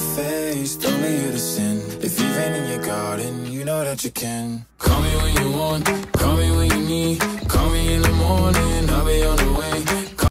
face, don't let you to sin. If you've been in your garden, you know that you can. Call me when you want, call me when you need.